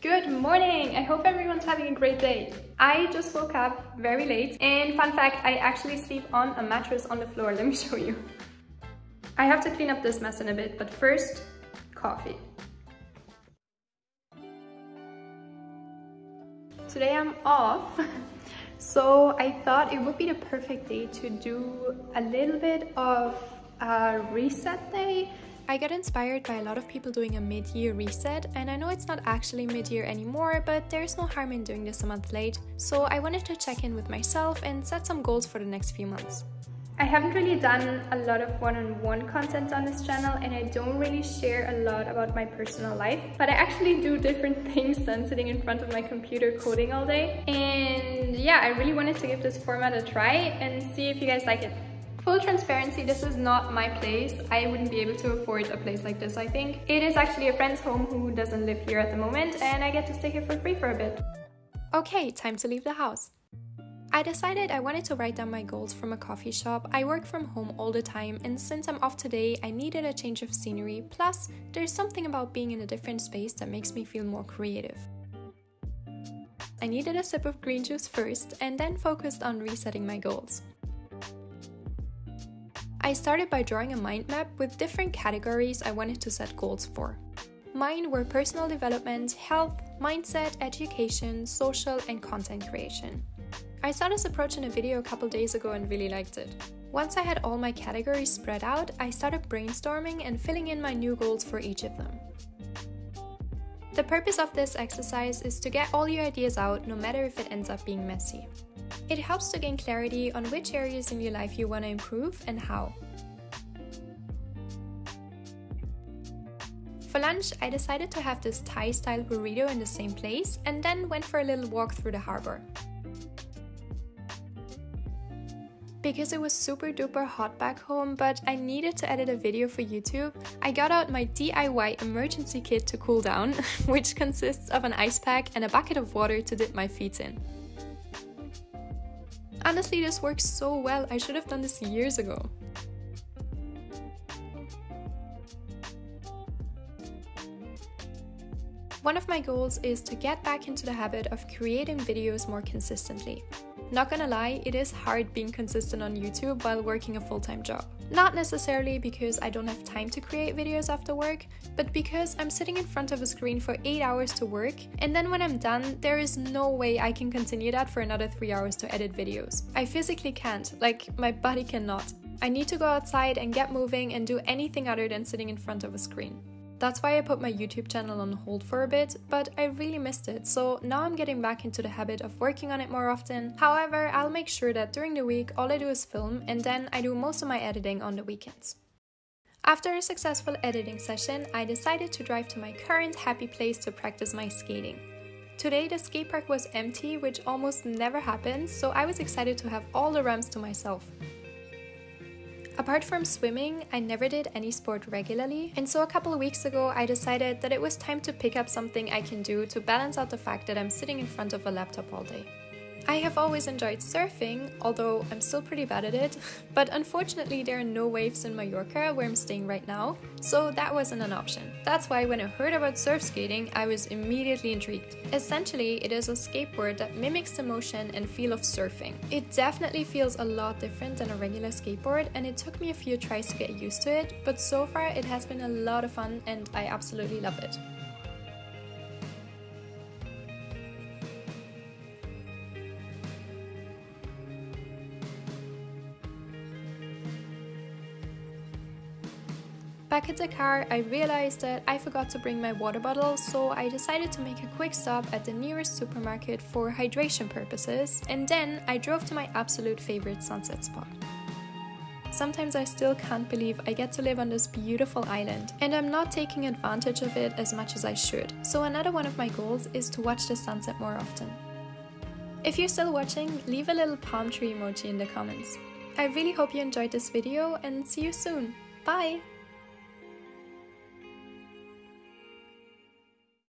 Good morning! I hope everyone's having a great day. I just woke up very late, and fun fact, I actually sleep on a mattress on the floor. Let me show you. I have to clean up this mess in a bit, but first, coffee. Today I'm off, so I thought it would be the perfect day to do a little bit of a reset day. I got inspired by a lot of people doing a mid-year reset, and I know it's not actually mid-year anymore, but there's no harm in doing this a month late, so I wanted to check in with myself and set some goals for the next few months. I haven't really done a lot of one-on-one content on this channel, and I don't really share a lot about my personal life, but I actually do different things than sitting in front of my computer coding all day. And yeah, I really wanted to give this format a try and see if you guys like it. Full transparency, this is not my place. I wouldn't be able to afford a place like this, I think. It is actually a friend's home who doesn't live here at the moment, and I get to stay here for free for a bit. Okay, time to leave the house. I decided I wanted to write down my goals from a coffee shop. I work from home all the time, and since I'm off today, I needed a change of scenery. Plus, there's something about being in a different space that makes me feel more creative. I needed a sip of green juice first, and then focused on resetting my goals. I started by drawing a mind map with different categories I wanted to set goals for. Mine were personal development, health, mindset, education, social, and content creation. I saw this approach in a video a couple days ago and really liked it. Once I had all my categories spread out, I started brainstorming and filling in my new goals for each of them. The purpose of this exercise is to get all your ideas out, no matter if it ends up being messy. It helps to gain clarity on which areas in your life you want to improve and how. For lunch, I decided to have this Thai-style burrito in the same place, and then went for a little walk through the harbor. Because it was super duper hot back home, but I needed to edit a video for YouTube, I got out my DIY emergency kit to cool down, which consists of an ice pack and a bucket of water to dip my feet in. Honestly, this works so well, I should have done this years ago. One of my goals is to get back into the habit of creating videos more consistently. Not gonna lie, it is hard being consistent on YouTube while working a full-time job. Not necessarily because I don't have time to create videos after work, but because I'm sitting in front of a screen for 8 hours to work, and then when I'm done, there is no way I can continue that for another 3 hours to edit videos. I physically can't, like, my body cannot. I need to go outside and get moving and do anything other than sitting in front of a screen. That's why I put my YouTube channel on hold for a bit, but I really missed it, so now I'm getting back into the habit of working on it more often. However, I'll make sure that during the week all I do is film, and then I do most of my editing on the weekends. After a successful editing session, I decided to drive to my current happy place to practice my skating. Today the skate park was empty, which almost never happens, so I was excited to have all the ramps to myself. Apart from swimming, I never did any sport regularly, and so a couple of weeks ago I decided that it was time to pick up something I can do to balance out the fact that I'm sitting in front of a laptop all day. I have always enjoyed surfing, although I'm still pretty bad at it, but unfortunately there are no waves in Mallorca where I'm staying right now, so that wasn't an option. That's why when I heard about surf skating, I was immediately intrigued. Essentially, it is a skateboard that mimics the motion and feel of surfing. It definitely feels a lot different than a regular skateboard, and it took me a few tries to get used to it, but so far it has been a lot of fun and I absolutely love it. Back at the car, I realized that I forgot to bring my water bottle, so I decided to make a quick stop at the nearest supermarket for hydration purposes, and then I drove to my absolute favorite sunset spot. Sometimes I still can't believe I get to live on this beautiful island, and I'm not taking advantage of it as much as I should, so another one of my goals is to watch the sunset more often. If you're still watching, leave a little palm tree emoji in the comments. I really hope you enjoyed this video, and see you soon! Bye!